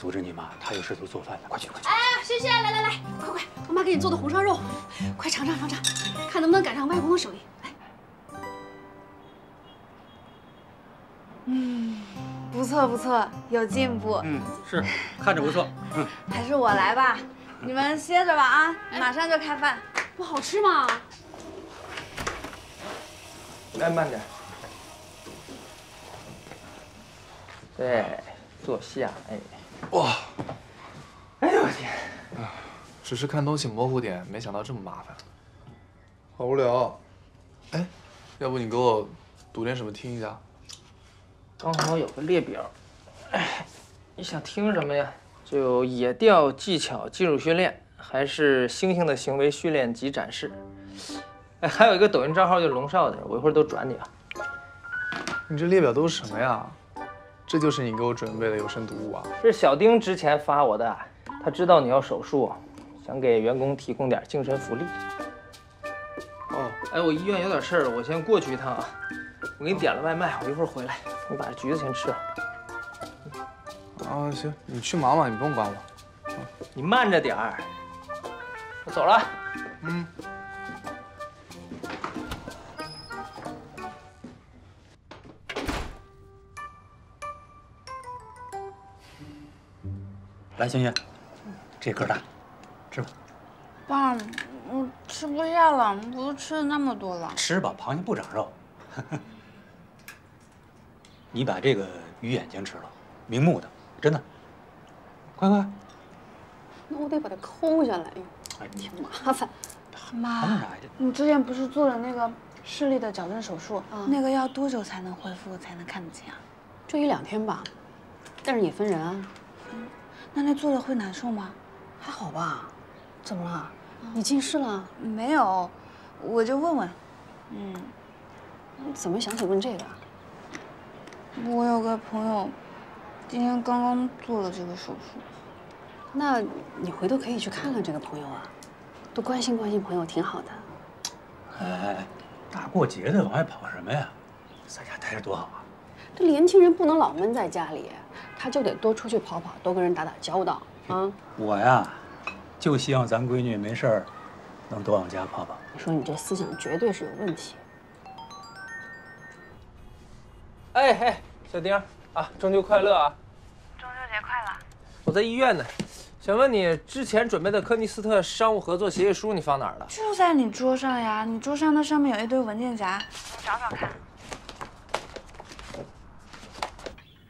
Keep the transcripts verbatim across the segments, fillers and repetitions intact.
阻止你妈，她有事都做饭呢，快去快去！哎，轩轩，来来来，快快，我妈给你做的红烧肉，快尝尝尝尝，看能不能赶上外公的手艺。来，嗯，不错不错，有进步。嗯，是，看着不错。嗯，还是我来吧，你们歇着吧啊，马上就开饭。不好吃吗？来，慢点。对，坐下，哎。 哇！哎呦我天！啊，只是看东西模糊点，没想到这么麻烦。好无聊。哎，要不你给我读点什么听一下？刚好有个列表。哎，你想听什么呀？就有野钓技巧进入训练，还是猩猩的行为训练及展示。哎，还有一个抖音账号叫龙少的，我一会儿都转你啊。你这列表都是什么呀？ 这就是你给我准备的有声读物啊！是小丁之前发我的，他知道你要手术，想给员工提供点精神福利。哦，哎，我医院有点事儿，我先过去一趟啊。我给你点了外卖，我一会儿回来。你把橘子先吃了。啊，行，你去忙吧，你不用管我。你慢着点儿。我走了。嗯。 来，轩轩，这个大，吃吧。爸，我吃不下了，我都吃了那么多了。吃吧，螃蟹不长肉。你把这个鱼眼睛吃了，明目的，真的。快快。那我得把它抠下来呀，哎，挺麻烦。妈，你之前不是做了那个视力的矫正手术？那个要多久才能恢复，才能看得见啊？就一两天吧，但是也分人啊。 那那做了会难受吗？还好吧。怎么了？你近视了？没有，我就问问。嗯，你怎么想起问这个啊？我有个朋友，今天刚刚做了这个手术。那你回头可以去看看这个朋友啊，多关心关心朋友挺好的。哎哎哎，大过节的往外跑什么呀？在家待着多好啊。这年轻人不能老闷在家里。 他就得多出去跑跑，多跟人打打交道啊！我呀，就希望咱闺女没事儿能多往家跑跑。你说你这思想绝对是有问题。哎哎，小丁啊，中秋快乐啊！中秋节快乐！我在医院呢，想问你之前准备的柯尼斯特商务合作协议书你放哪儿了？就在你桌上呀，你桌上那上面有一堆文件夹，你找找看。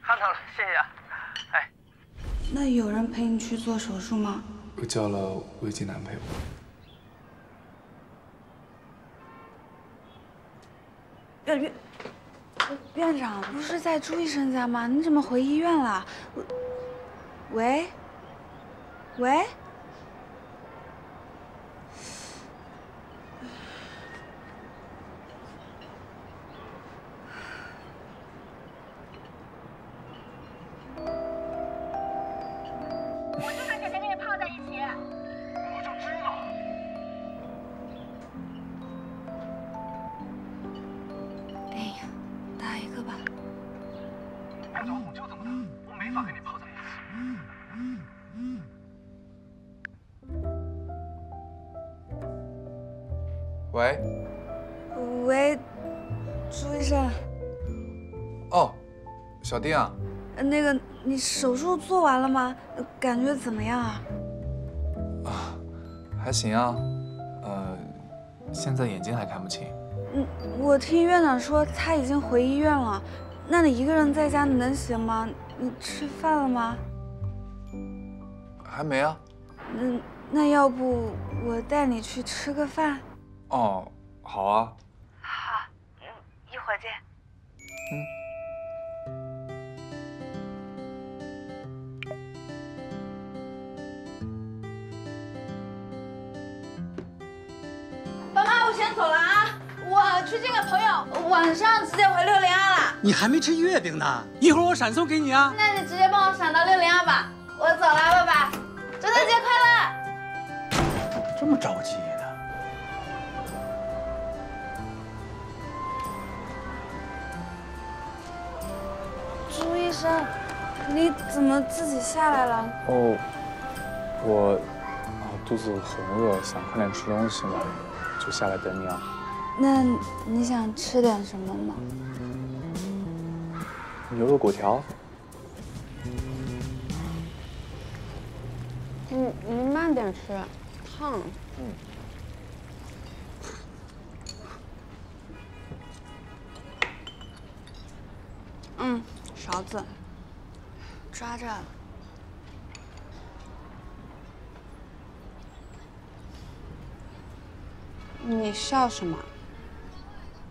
看到了，谢谢啊。 那有人陪你去做手术吗？我叫了魏晋南陪我。院院院长不是在朱医生家吗？你怎么回医院了？喂喂，喂，喂，朱医生。哦，小丁啊，那个你手术做完了吗？感觉怎么样啊？啊，还行啊，呃，现在眼睛还看不清。嗯，我听院长说他已经回医院了，那你一个人在家能行吗？你吃饭了吗？还没啊。嗯，那要不我带你去吃个饭？ 哦，好啊，好，嗯，一会儿见。嗯。我先走了啊，我去见个朋友，晚上直接回六零二了。你还没吃月饼呢，一会儿我闪送给你啊。那你直接帮我闪到六零二吧，我走了，爸爸，中秋节快乐。这么着急呢？朱医生，你怎么自己下来了？哦，我。 肚子很饿，想快点吃东西嘛，就下来等你啊。那你想吃点什么吗？牛肉果条。你你慢点吃，烫。嗯。嗯，勺子，抓着。 你笑什么？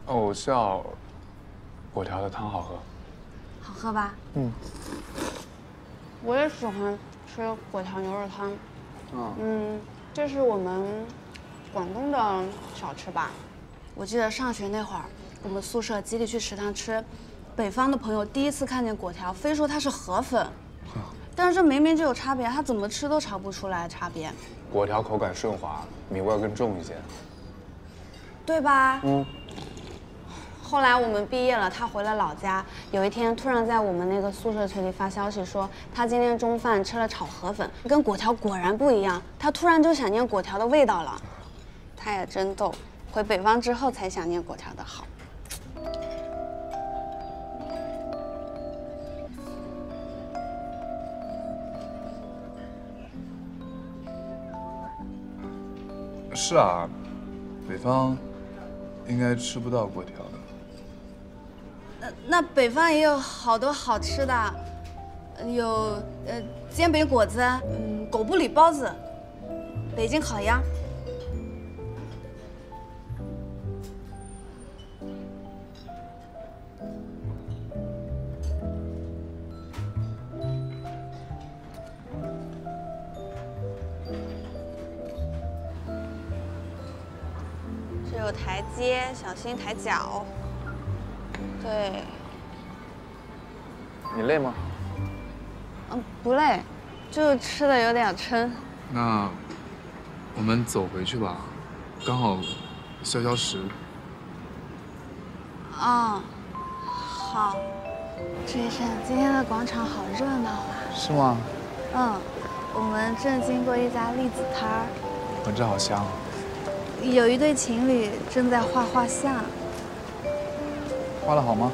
哦，我笑，果条的汤好喝。好喝吧？嗯。我也喜欢吃果条牛肉汤。嗯。嗯，这是我们广东的小吃吧？我记得上学那会儿，我们宿舍集体去食堂吃，北方的朋友第一次看见果条，非说它是河粉，但是这明明就有差别，他怎么吃都尝不出来差别。果条口感顺滑，米味更重一些。 对吧？嗯。后来我们毕业了，他回了老家。有一天，突然在我们那个宿舍群里发消息说，他今天中饭吃了炒河粉，跟果条果然不一样。他突然就想念果条的味道了。他也真逗，回北方之后才想念果条的好。是啊，北方。 应该吃不到粿条的。那那北方也有好多好吃的，有呃煎饼果子，嗯，狗不理包子，北京烤鸭。有台阶，小心抬脚。对。你累吗？嗯，不累，就吃的有点撑。那我们走回去吧，刚好消消食。啊、哦，好。朱医生，今天的广场好热闹啊。是吗？嗯，我们正经过一家栗子摊儿。闻着好香。 有一对情侣正在画画像，画得好吗？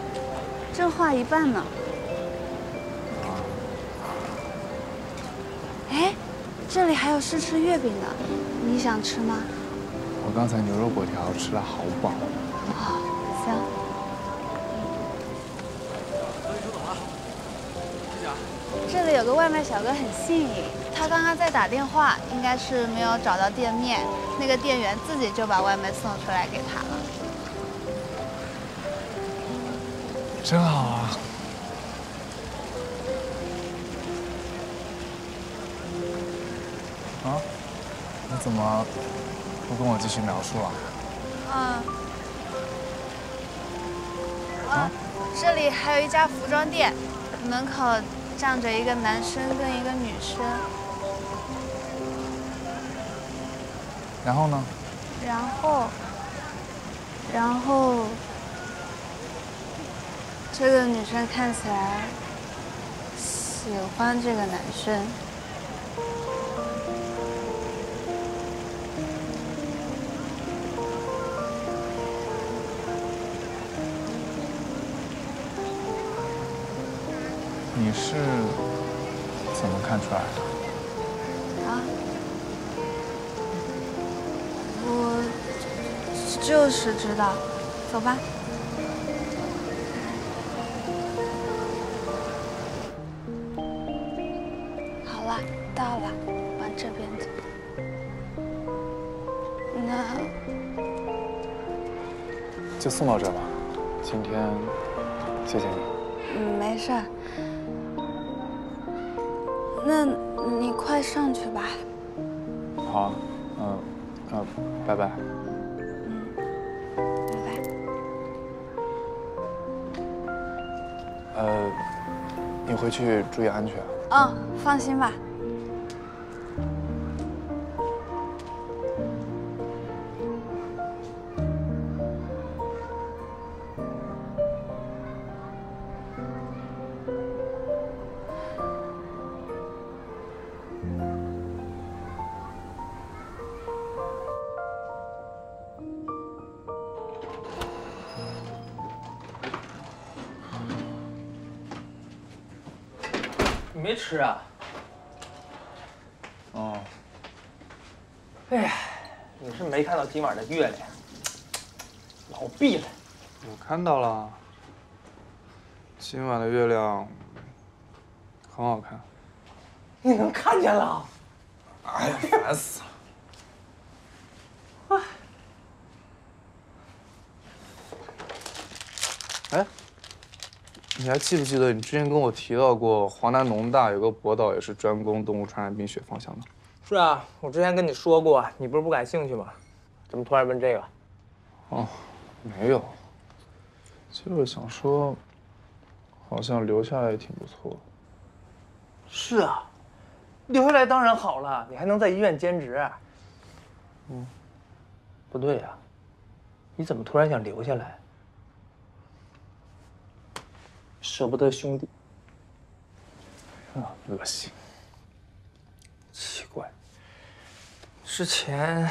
正画一半呢。哎，这里还有试吃月饼呢，你想吃吗？我刚才牛肉粿条吃了好饱。哦，行。这里有个外卖小哥很幸运。 他刚刚在打电话，应该是没有找到店面，那个店员自己就把外卖送出来给他了。真好啊！啊？你怎么不跟我继续描述了？嗯。啊，这里还有一家服装店，门口站着一个男生跟一个女生。 然后呢？然后，然后，这个女生看起来喜欢这个男生。你是怎么看出来的？ 就是知道，走吧。好了，到了，往这边走。那就送到这吧。今天谢谢你。嗯，没事。那你快上去吧。好，嗯，呃，拜拜。呃，你回去注意安全。嗯，放心吧。没吃啊？哦。哎呀，你是没看到今晚的月亮，老闭了。我看到了，今晚的月亮很好看。你能看见了？哎呀，烦死了！哎。 你还记不记得你之前跟我提到过，华南农大有个博导也是专攻动物传染病学方向的？是啊，我之前跟你说过，你不是不感兴趣吗？怎么突然问这个？哦，没有，就是想说，好像留下来也挺不错的。是啊，留下来当然好了，你还能在医院兼职。嗯，不对呀，你怎么突然想留下来？ 舍不得兄弟，啊，恶心，奇怪。之前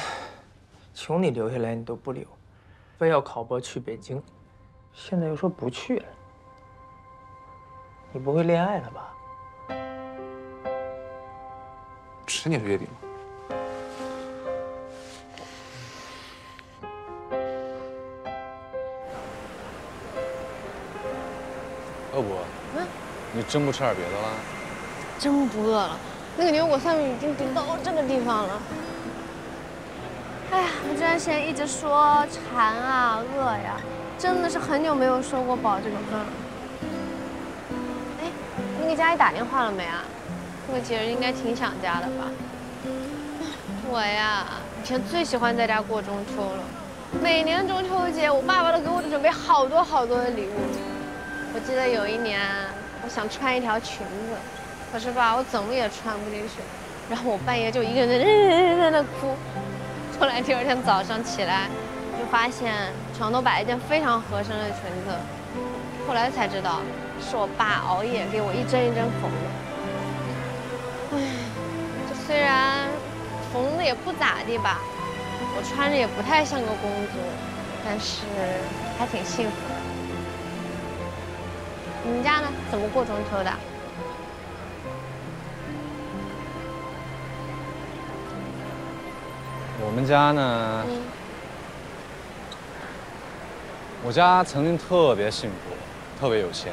求你留下来，你都不留，非要考博去北京，现在又说不去了。你不会恋爱了吧？十年是月底吗？ 饿不饿？嗯，你真不吃点别的了？真不饿了，那个牛骨蒜面已经顶到这个地方了。哎呀，我这段时间一直说馋啊、饿呀，真的是很久没有说过饱这个份了。哎，你给家里打电话了没啊？这个节日应该挺想家的吧？我呀，以前最喜欢在家过中秋了，每年中秋节，我爸爸都给我准备好多好多的礼物。 我记得有一年，我想穿一条裙子，可是吧，我怎么也穿不进去。然后我半夜就一个人在那哭。后来第二天早上起来，就发现床头摆一件非常合身的裙子。后来才知道，是我爸熬夜给我一针一针缝的。唉，这虽然缝的也不咋地吧，我穿着也不太像个公主，但是还挺幸福的。 你们家呢？怎么过中秋的？我们家呢？嗯、我家曾经特别幸福，特别有钱。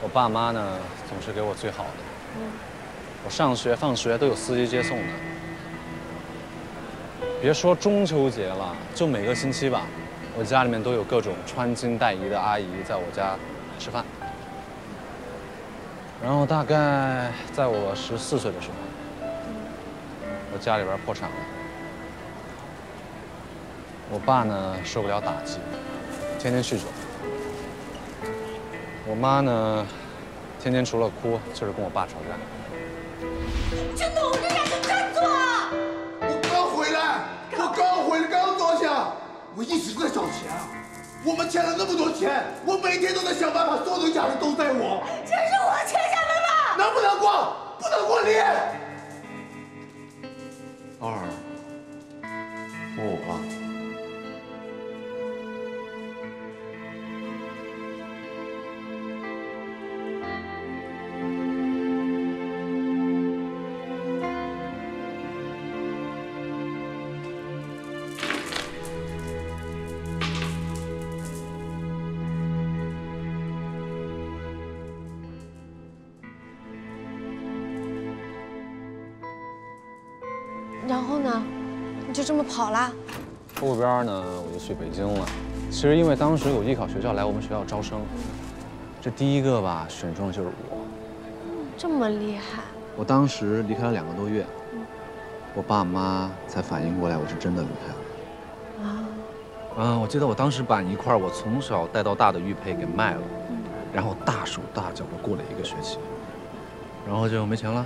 我爸妈呢，总是给我最好的。嗯、我上学、放学都有司机接送的。别说中秋节了，就每个星期吧，我家里面都有各种穿金戴银的阿姨在我家。 吃饭，然后大概在我十四岁的时候，我家里边破产了。我爸呢受不了打击，天天酗酒。我妈呢，天天除了哭就是跟我爸吵架。青桐，你俩是站住啊！我刚回来，我刚回来，刚坐下，我一直在找钱。 我们欠了那么多钱，我每天都在想办法，所有的压力都在我。这是我欠下的吧？能不能过？不能过你。二，我、啊。然后呢？你就这么跑啦？后边呢，我就去北京了。其实因为当时有艺考学校来我们学校招生，这第一个吧选中的就是我。这么厉害！我当时离开了两个多月，嗯、我爸妈才反应过来我是真的离开了。啊！嗯，我记得我当时把一块我从小带到大的玉佩给卖了，嗯、然后大手大脚的过了一个学期，然后就没钱了，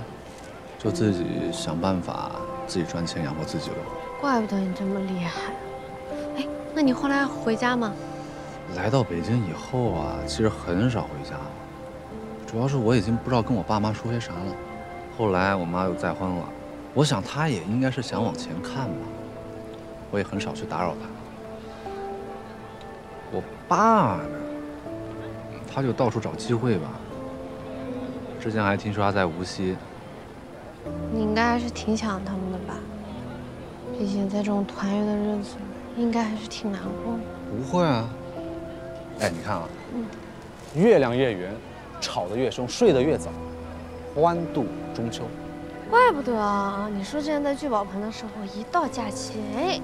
就自己想办法自己赚钱养活自己了。怪不得你这么厉害。哎，那你后来回家吗？来到北京以后啊，其实很少回家，主要是我已经不知道跟我爸妈说些啥了。后来我妈又再婚了，我想她也应该是想往前看吧，我也很少去打扰她。我爸呢？ 他就到处找机会吧。之前还听说他在无锡。你应该还是挺想他们的吧？毕竟在这种团圆的日子，应该还是挺难过的。不会啊。哎，你看啊，嗯，月亮越圆，吵得越凶，睡得越早，欢度中秋。怪不得啊，你说之前在聚宝盆的时候，一到假期，哎，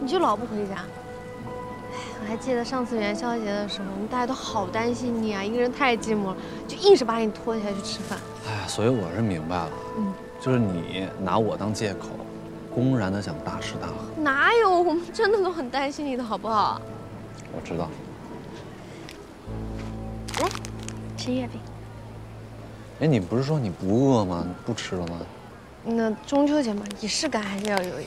你就老不回家。 我还记得上次元宵节的时候，我们大家都好担心你啊，一个人太寂寞了，就硬是把你拖起来去吃饭。哎，所以我是明白了，嗯，就是你拿我当借口，公然的想大吃大喝。哪有，我们真的都很担心你的好不好？我知道。来，吃月饼。哎，你不是说你不饿吗？不吃了吗？那中秋节嘛，仪式感还是要有一点。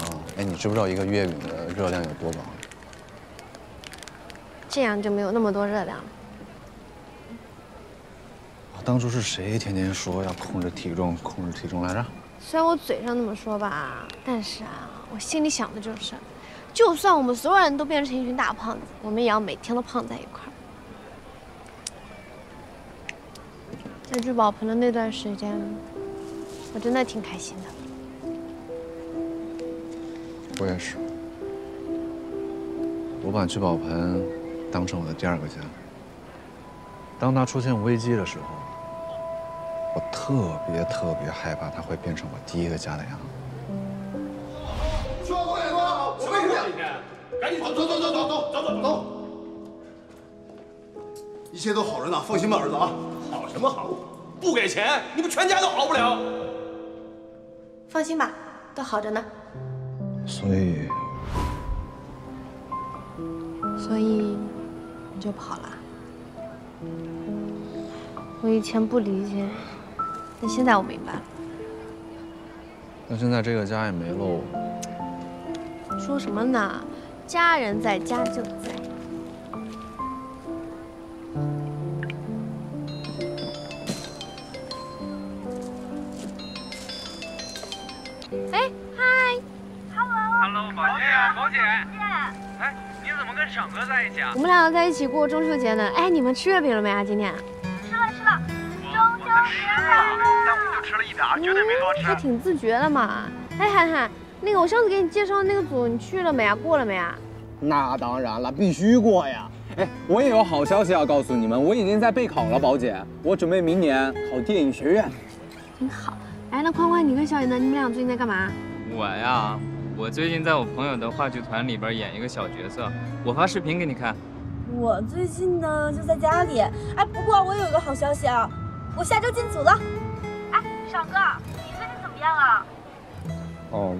哦，哎，你知不知道一个月饼的热量有多高？ 这样就没有那么多热量了。我当初是谁天天说要控制体重、控制体重来着？虽然我嘴上那么说吧，但是啊，我心里想的就是，就算我们所有人都变成一群大胖子，我们也要每天都胖在一块儿。在聚宝盆的那段时间，我真的挺开心的。我也是。我把聚宝盆 当成我的第二个家。当他出现危机的时候，我特别特别害怕他会变成我第一个家那样。抓过来吧！我为什么？赶紧走走走走走走走走走！一切都好着呢，放心吧，儿子啊！好什么好？不给钱，你们全家都好不了。放心吧，都好着呢。所以，所以。 你就跑了？我以前不理解，但现在我明白了。那现在这个家也没喽。说什么呢？家人在，家就在。哎，嗨 ，hello，hello， 宝姐，宝姐，哎。 你怎么跟掌哥在一起啊？我们两个在一起过中秋节呢。哎，你们吃月饼了没啊？今天吃了吃了，中秋节快乐！但我们就吃了一点，绝对没多吃。还挺自觉的嘛。哎，涵涵，那个我上次给你介绍那个组，你去了没啊？过了没啊？那当然了，必须过呀。哎，我也有好消息要告诉你们，我已经在备考了，宝姐，我准备明年考电影学院。挺好。哎，那宽宽，你跟小雨呢？你们俩最近在干嘛？我呀。 我最近在我朋友的话剧团里边演一个小角色，我发视频给你看。我最近呢就在家里，哎，不过我有一个好消息啊，我下周进组了。哎，爽哥，你最近怎么样啊？哦，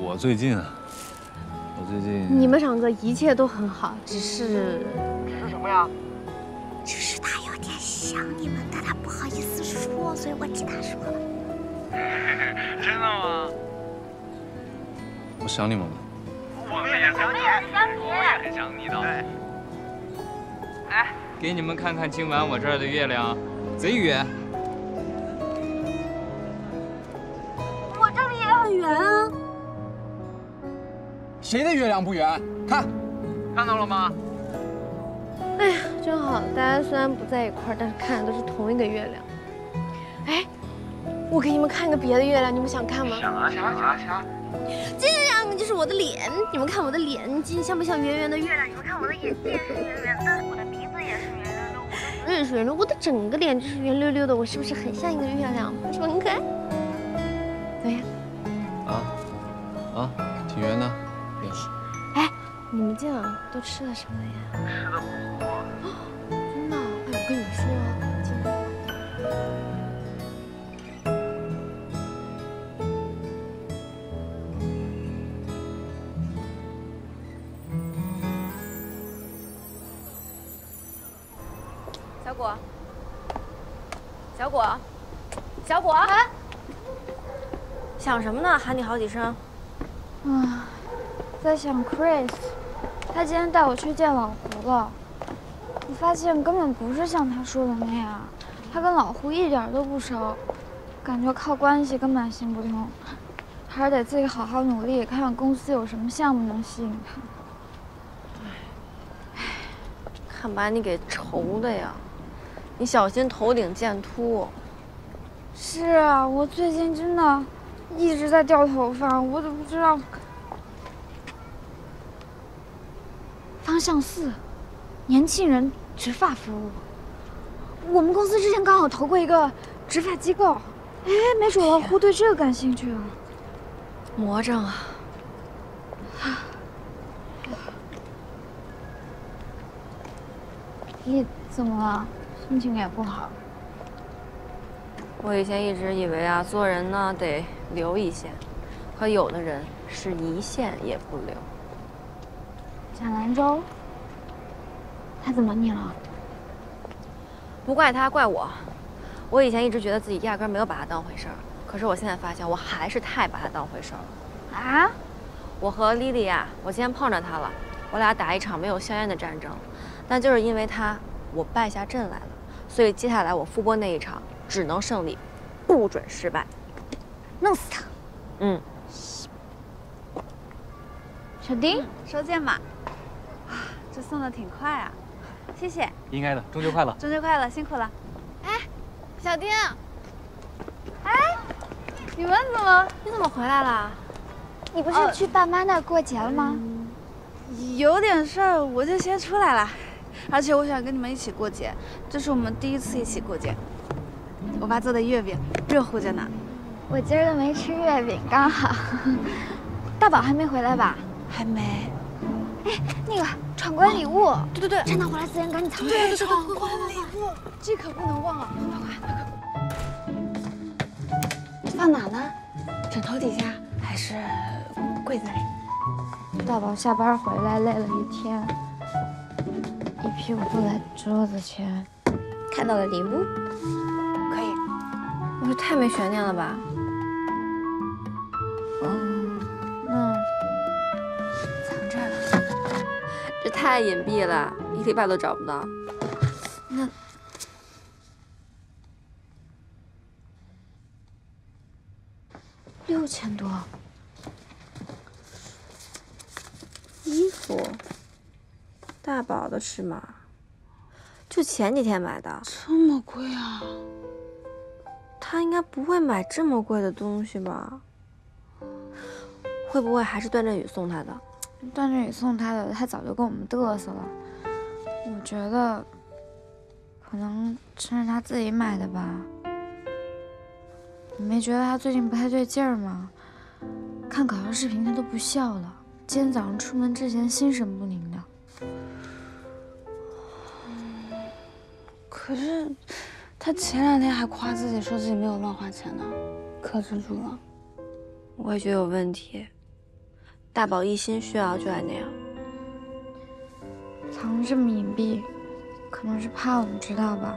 我最近啊，我最近……你们爽哥一切都很好，只是……只是什么呀？只是他有点想你们，但他不好意思说，所以我替他说了。真的吗？ 我想你们了，我们也想你，我也很想你的。对，哎，给你们看看今晚我这儿的月亮，贼远。我这里也很圆啊。谁的月亮不圆？看，看到了吗？哎呀，真好，大家虽然不在一块儿，但是看的都是同一个月亮。哎，我给你们看个别的月亮，你们想看吗？想啊想啊想啊想啊！ 这样呢，就是我的脸，你们看我的脸睛像不像圆圆的月亮？你们看我的眼睛也是圆圆的，我的鼻子也是圆溜溜，我的嘴也是圆溜，我的整个脸就是圆溜溜的，我是不是很像一个月亮？是不是很可爱？怎么样？啊啊，挺圆的，也是。哎，你们今晚都吃了什么呀？吃的火锅。真的？哎，我跟你说啊。小果，小果，小果，哎，想什么呢？喊你好几声。啊，在想 Chris， 他今天带我去见老胡了。我发现根本不是像他说的那样，他跟老胡一点都不熟，感觉靠关系根本行不通，还是得自己好好努力，看看公司有什么项目能吸引他。 看把你给愁的呀！你小心头顶见秃。是啊，我最近真的一直在掉头发，我怎么不知道方向四，年轻人植发服务。我们公司之前刚好投过一个植发机构，哎，没准老胡对这个感兴趣啊。魔怔啊！ 你怎么了？心情也不好。我以前一直以为啊，做人呢得留一线，可有的人是一线也不留。蒋兰州，他怎么你了？不怪他，怪我。我以前一直觉得自己压根没有把他当回事儿，可是我现在发现，我还是太把他当回事儿了。啊？我和莉莉啊，我今天碰着他了，我俩打一场没有硝烟的战争。 那就是因为他，我败下阵来了，所以接下来我复播那一场只能胜利，不准失败，弄死他！嗯，小丁，收件吧。啊，这送的挺快啊，谢谢。应该的，中秋快乐！中秋快乐，辛苦了。哎，小丁，哎，你们怎么你怎么回来了？你不是去爸妈那儿过节了吗？有点事儿，我就先出来了。 而且我想跟你们一起过节，这是我们第一次一起过节。我爸做的月饼热乎着呢。我今儿都没吃月饼，刚好。大宝还没回来吧？还没。哎，那个闯关礼物，对对对，趁他回来之前赶紧藏起来。闯关礼物，这可不能忘了。快快快！放哪呢？枕头底下还是柜子里？大宝下班回来累了一天。 一屁股坐在桌子前，看到了礼物，可以。我这太没悬念了吧？嗯，那藏这儿了。这太隐蔽了，一礼拜都找不到。那六千多，衣服。 大宝的尺码，就前几天买的，这么贵啊！他应该不会买这么贵的东西吧？会不会还是段振宇送他的？段振宇送他的，他早就跟我们嘚瑟了。我觉得，可能真是他自己买的吧。你没觉得他最近不太对劲儿吗？看搞笑视频他都不笑了。今天早上出门之前心神不宁的。 可是，他前两天还夸自己说自己没有乱花钱呢，克制住了。我也觉得有问题。大宝一心需要就爱那样，藏这么隐蔽，可能是怕我们知道吧。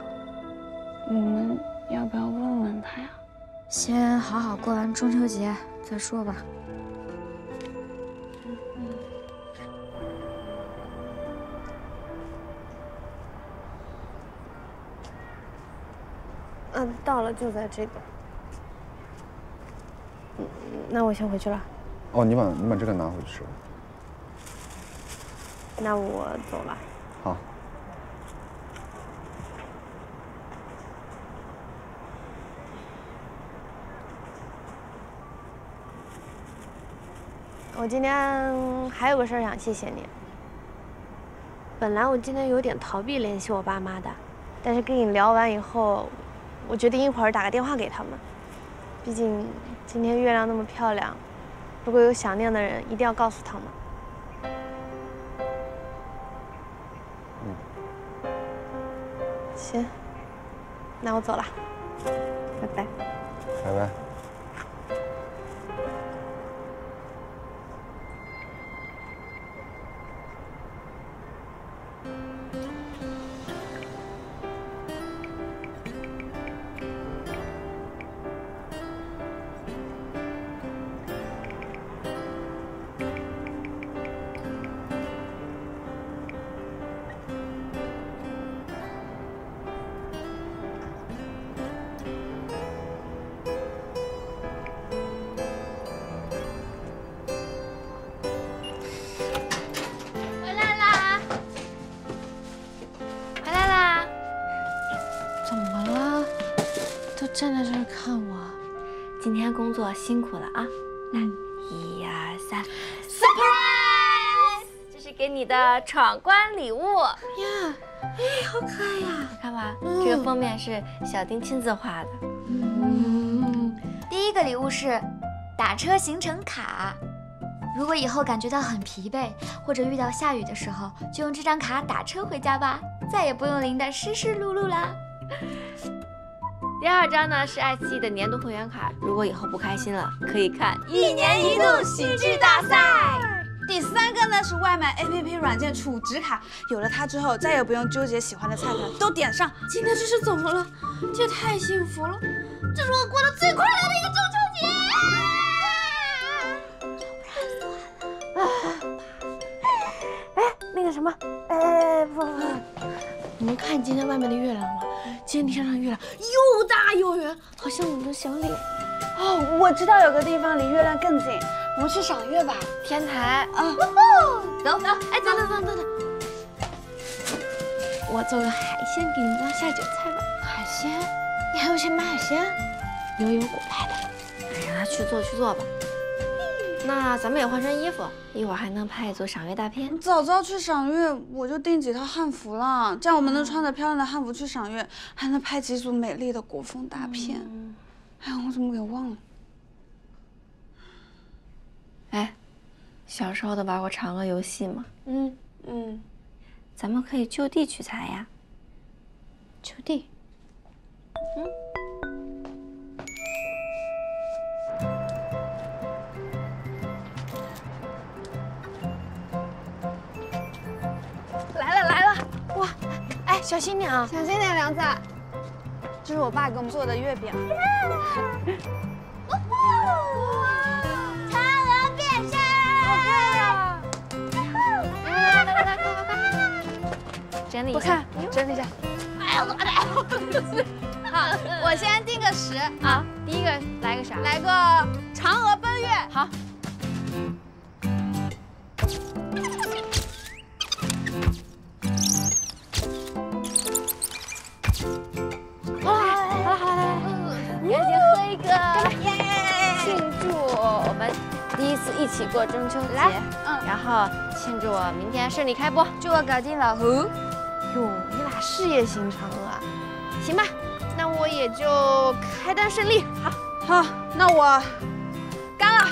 我们要不要问问他呀？先好好过完中秋节再说吧。 嗯，到了，就在这个。嗯，那我先回去了。哦，你把你把这个拿回去吃。那我走了。好。我今天还有个事儿想谢谢你。本来我今天有点逃避联系我爸妈的，但是跟你聊完以后。 我决定一会儿打个电话给他们，毕竟今天月亮那么漂亮，如果有想念的人，一定要告诉他们。嗯，行，那我走了，拜拜。拜拜。站在这儿看我。今天工作辛苦了啊！来，一二三 ，surprise！ 这是给你的闯关礼物呀！哎，好可爱呀！看吧，这个封面是小丁亲自画的。嗯，第一个礼物是打车行程卡。 如果以后感觉到很疲惫，或者遇到下雨的时候，就用这张卡打车回家吧，再也不用淋得湿湿漉漉啦。第二张呢是爱奇艺的年度会员卡，如果以后不开心了，可以看一年一度喜剧大赛。第三个呢是外卖 A P P 软件储值卡，有了它之后，再也不用纠结喜欢的菜单，都点上。今天这是怎么了？这太幸福了，这是我过得最快乐的一个中秋节。 那什么，哎，不不不，你们看今天外面的月亮了吗？今天天上月亮又大又圆，好像我们的小脸。哦，我知道有个地方离月亮更近，我们去赏月吧，天台啊！走走，哎，等等等等等，我做个海鲜给你们当下酒菜吧。海鲜？你还有谁买海鲜？牛油果派的。哎呀，去做去做吧。 那咱们也换身衣服，一会儿还能拍一组赏月大片。早知道去赏月，我就订几套汉服了，这样我们能穿着漂亮的汉服去赏月，还能拍几组美丽的国风大片。嗯、哎呀，我怎么给忘了？哎，小时候都玩过嫦娥游戏吗？嗯嗯，嗯咱们可以就地取材呀。就地。嗯。 小心点啊！小心点，梁子。这是我爸给我们做的月饼。嫦娥变身！好漂亮啊！来来来来来，快快快！整理一下，整理一下。哎呦我的！好，我先定个时啊。第一个来个啥？来个嫦娥奔月。好。 一起过中秋节，嗯，然后庆祝我明天顺利开播，祝我搞定老胡。哟，你俩事业心肠啊！行吧，那我也就开单顺利。好，好，那我干了。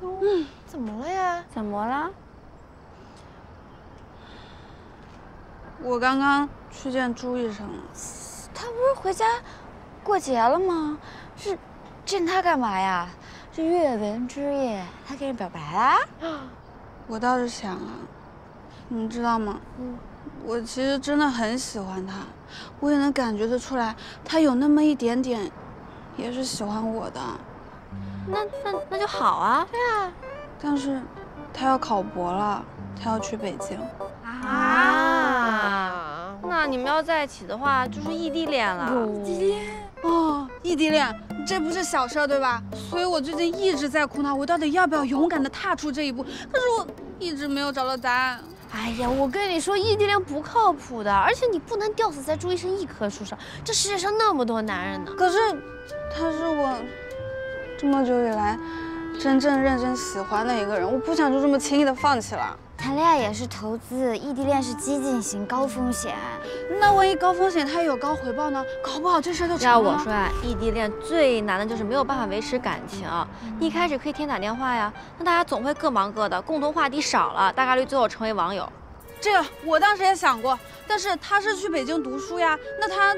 嗯，怎么了呀？怎么了？我刚刚去见朱医生了，他不是回家？ 过节了吗？这见他干嘛呀？这月圆之夜，他给人表白啦？我倒是想啊，你知道吗？嗯，我其实真的很喜欢他，我也能感觉得出来，他有那么一点点，也是喜欢我的。那那那就好啊。对啊。但是，他要考博了，他要去北京。啊？那你们要在一起的话，就是异地恋了。异地恋。 哦，异地恋这不是小事儿对吧？所以我最近一直在苦恼，我到底要不要勇敢的踏出这一步？可是我一直没有找到答案。哎呀，我跟你说，异地恋不靠谱的，而且你不能吊死在朱医生一棵树上。这世界上那么多男人呢。可是，他是我这么久以来真正认真喜欢的一个人，我不想就这么轻易的放弃了。 谈恋爱也是投资，异地恋是激进型、高风险。那万一高风险它也有高回报呢？搞不好这事就成了。要我说啊，异地恋最难的就是没有办法维持感情。一开始可以天打电话呀，那大家总会各忙各的，共同话题少了，大概率最后成为网友。这个我当时也想过，但是他是去北京读书呀，那他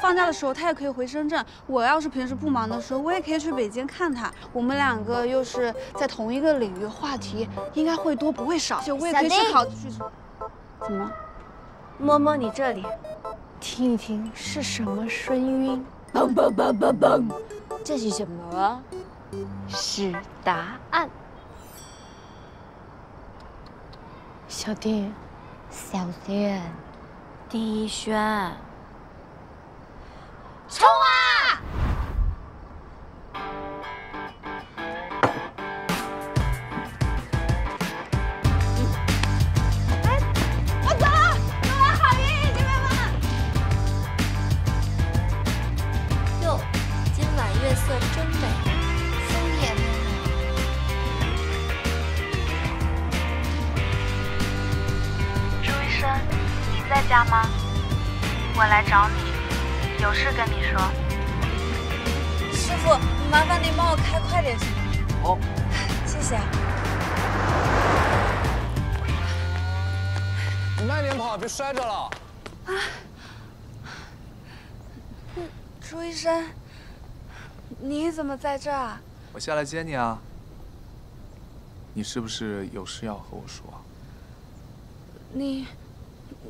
放假的时候他也可以回深圳。我要是平时不忙的时候，我也可以去北京看他。我们两个又是在同一个领域，话题应该会多不会少。就我也可以去考。怎么？摸摸你这里，听一听是什么声音？嘣嘣嘣嘣嘣！这是什么？是答案。小丁，小丁，丁一轩。 冲啊！哎，我走了，走了。在家吗？我来找你，有事跟你说。师傅，麻烦您帮我开快点行吗？哦，谢谢。你慢点跑，别摔着了。啊！朱医生，你怎么在这儿啊？我下来接你啊。你是不是有事要和我说？你。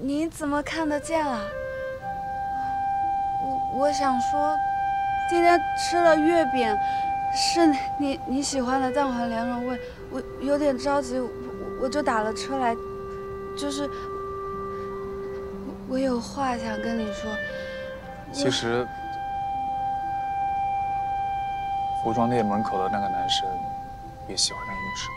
你怎么看得见啊？我我想说，今天吃了月饼，是你你喜欢的蛋黄莲蓉味，我有点着急，我我就打了车来，就是我有话想跟你说。其实，服装店门口的那个男生也喜欢那个女生。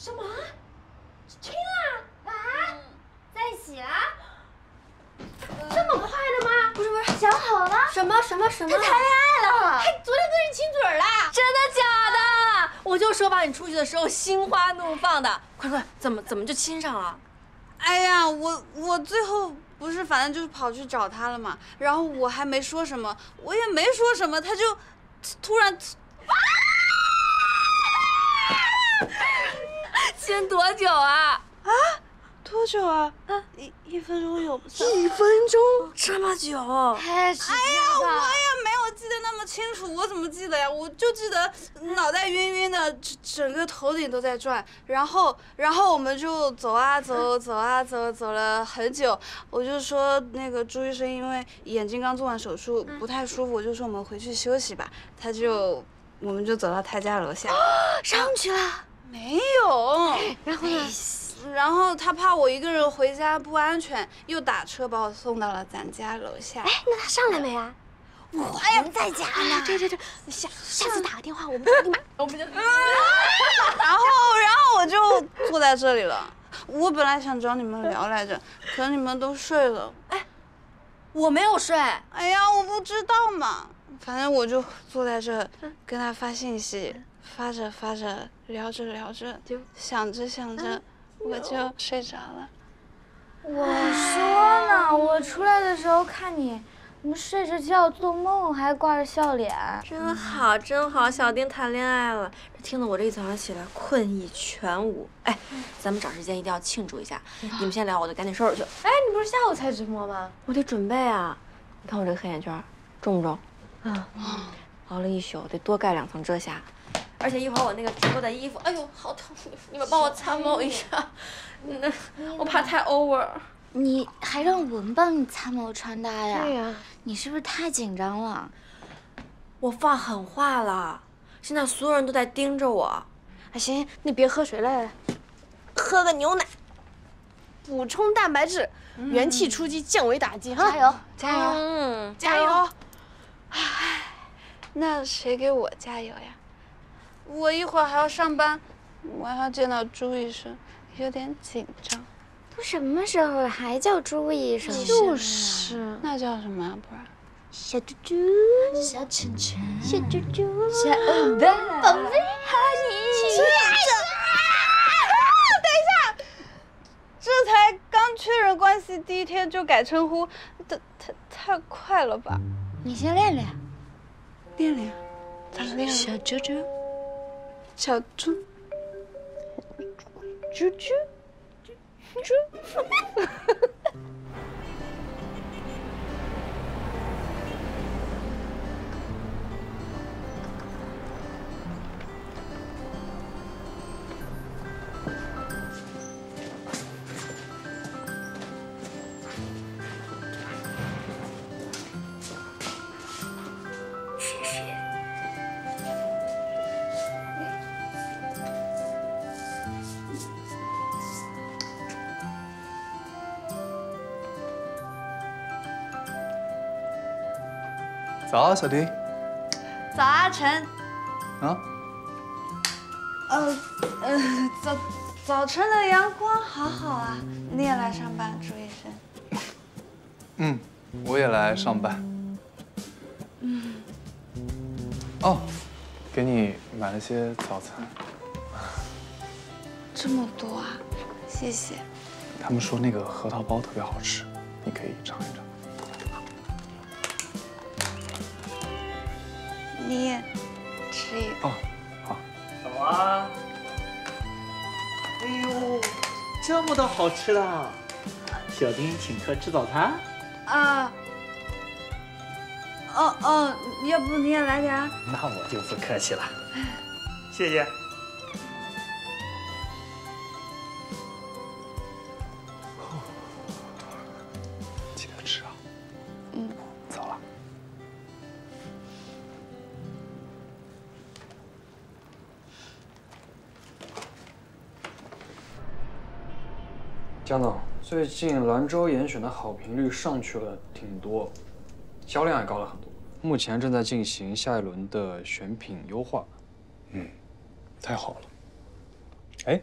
什么？亲了啊？在一起了？这么快的吗？不是不是，想好了？什么什么什么？他谈恋爱了？还昨天跟人亲嘴了？真的假的？我就说吧，你出去的时候心花怒放的，快快，怎么怎么就亲上了？哎呀，我我最后不是反正就是跑去找他了嘛，然后我还没说什么，我也没说什么，他就突然。 亲多久啊？啊，多久啊？啊，一一分钟有不？一分钟这么久？太时间了。哎呀，我也没有记得那么清楚，我怎么记得呀？我就记得脑袋晕晕的，整整个头顶都在转。然后，然后我们就走啊走，走啊走，走了很久。我就说那个朱医生，因为眼睛刚做完手术不太舒服，我就说我们回去休息吧。他就，我们就走到他家楼下，上去了。 没有，然后呢？然后他怕我一个人回家不安全，又打车把我送到了咱家楼下。哎，那他上来没啊？我人在家呢。对对对，下下次打个电话，我们立马我们就。然后，然后我就坐在这里了。我本来想找你们聊来着，可你们都睡了。哎，我没有睡。哎呀，我不知道嘛，反正我就坐在这跟他发信息。 发着发着，聊着聊着，想着想着，我就睡着了。我说呢，我出来的时候看你，你睡着觉做梦还挂着笑脸，真好真好，小丁谈恋爱了。听得我这一早上起来困意全无。哎，咱们找时间一定要庆祝一下。你们先聊，我就赶紧收拾去。哎，你不是下午才直播吗？我得准备啊。你看我这个黑眼圈重不重？啊，熬了一宿，得多盖两层遮瑕。 而且一会儿我那个直播的衣服，哎呦，好疼！你们帮我参谋一下，那我怕太 over。你还让我们帮你参谋穿搭呀？对呀。你是不是太紧张了？我放狠话了，现在所有人都在盯着我。哎，行，你别喝水了，来来，喝个牛奶，补充蛋白质，元气出击，降维打击哈！加油，加油，嗯，加油！哎，那谁给我加油呀？ 我一会儿还要上班，我还要见到朱医生，有点紧张。都什么时候了，还叫朱医生？就是，那叫什么啊？不然，小猪猪，小晨晨，小猪猪，小欧巴，宝贝，好你，亲爱的。等一下，这才刚确认关系第一天就改称呼，太太太快了吧？你先练练，练练，咋练？小猪猪。 小猪，猪猪，猪猪。早啊，小婷。早啊，晨。啊？呃呃，早早晨的阳光好好啊！你也来上班，朱医生。嗯，我也来上班。嗯。哦，给你买了些早餐。这么多啊！谢谢。他们说那个核桃包特别好吃，你可以尝一尝。 你也吃一个哦，好，走啊！哎呦，这么多好吃的，小丁请客吃早餐啊？哦哦，要不你也来点？那我就不客气了，谢谢。记得吃啊。嗯，走了。 江总，最近兰州严选的好评率上去了挺多，销量也高了很多。目前正在进行下一轮的选品优化。嗯，太好了。哎，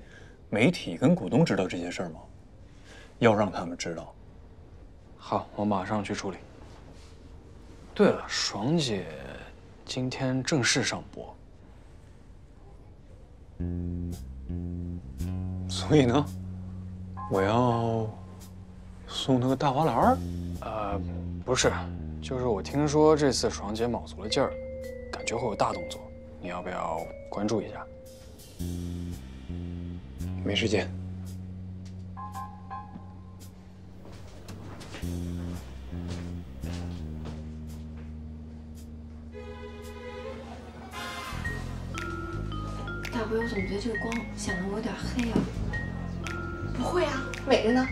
媒体跟股东知道这些事儿吗？要让他们知道。好，我马上去处理。对了，爽姐今天正式上播，所以呢？ 我要送那个大花篮儿？呃，不是，就是我听说这次爽姐卯足了劲儿，感觉会有大动作，你要不要关注一下？没时间。大辉，我总觉得这个光显得我有点黑啊。 不会啊，美着呢。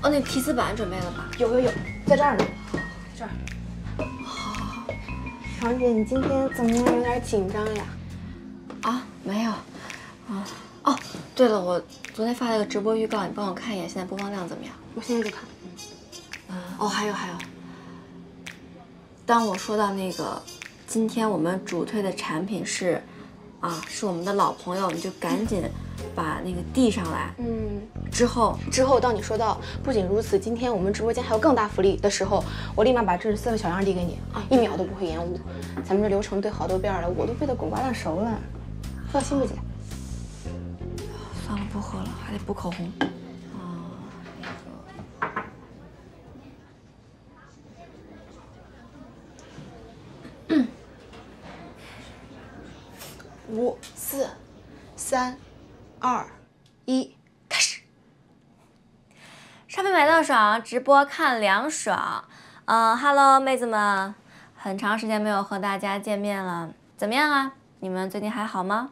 哦，那提词板准备了吧？有有有，在这儿呢。在这儿。好，好，好。爽姐，你今天怎么有点紧张呀？啊，没有。啊，哦，对了，我昨天发了个直播预告，你帮我看一眼，现在播放量怎么样？我现在就看。嗯。哦，还有还有。当我说到那个，今天我们主推的产品是，啊，是我们的老朋友，你就赶紧。 把那个递上来，嗯，之后之后，当你说到不仅如此，今天我们直播间还有更大福利的时候，我立马把这四个小样递给你啊，一秒都不会延误。咱们这流程对好多遍了，我都背得滚瓜烂熟了，放心吧，姐。算了，不喝了，还得补口红。啊、哦，那个，五四三。 二一，开始！上面买到爽，直播看凉爽。嗯哈喽，妹子们，很长时间没有和大家见面了，怎么样啊？你们最近还好吗？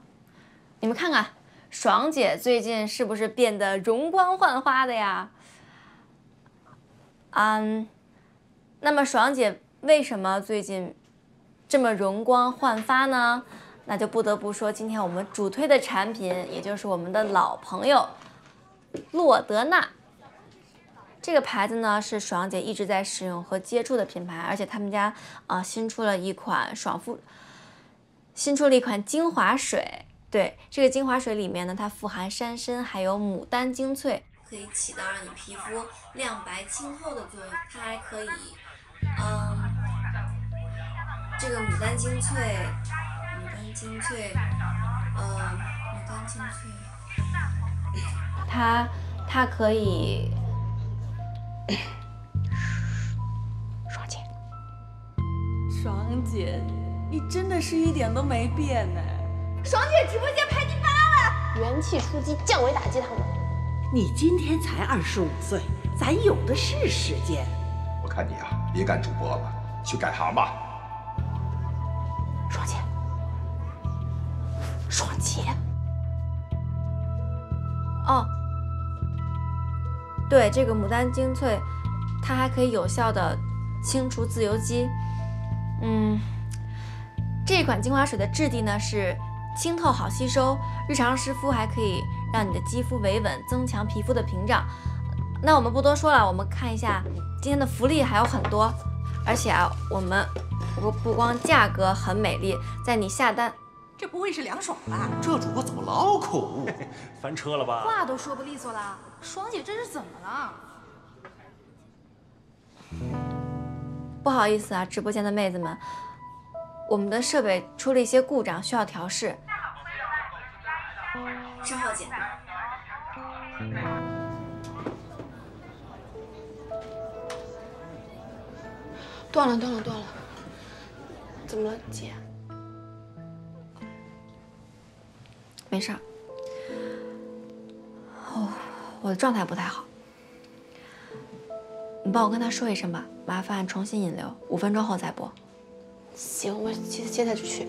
你们看看，爽姐最近是不是变得容光焕发的呀？嗯，那么爽姐为什么最近这么容光焕发呢？ 那就不得不说，今天我们主推的产品，也就是我们的老朋友洛德纳。这个牌子呢，是爽姐一直在使用和接触的品牌，而且他们家啊、呃、新出了一款爽肤，新出了一款精华水。对，这个精华水里面呢，它富含山参还有牡丹精粹，可以起到让你皮肤亮白清透的作用。它还可以，嗯，这个牡丹精粹。 精粹，呃，牡丹精粹，它它可以，爽姐，爽姐，你真的是一点都没变呢。爽姐直播间排第八了，元气出击，降维打击他们。你今天才二十五岁，咱有的是时间。我看你啊，别干主播了，去改行吧。爽姐。 爽姐，哦，对，这个牡丹精粹，它还可以有效的清除自由基。嗯，这款精华水的质地呢是清透好吸收，日常湿敷还可以让你的肌肤维稳，增强皮肤的屏障。那我们不多说了，我们看一下今天的福利还有很多。而且啊，我们不不光价格很美丽，在你下单，这不会是凉爽吧？这主播怎么老口误？翻车了吧？话都说不利索了，爽姐这是怎么了？不好意思啊，直播间的妹子们，我们的设备出了一些故障，需要调试。稍后见。 断了，断了，断了！怎么了，姐？没事儿。哦，我的状态不太好，你帮我跟他说一声吧，麻烦重新引流，五分钟后再播。行，我现现在就去。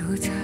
主场。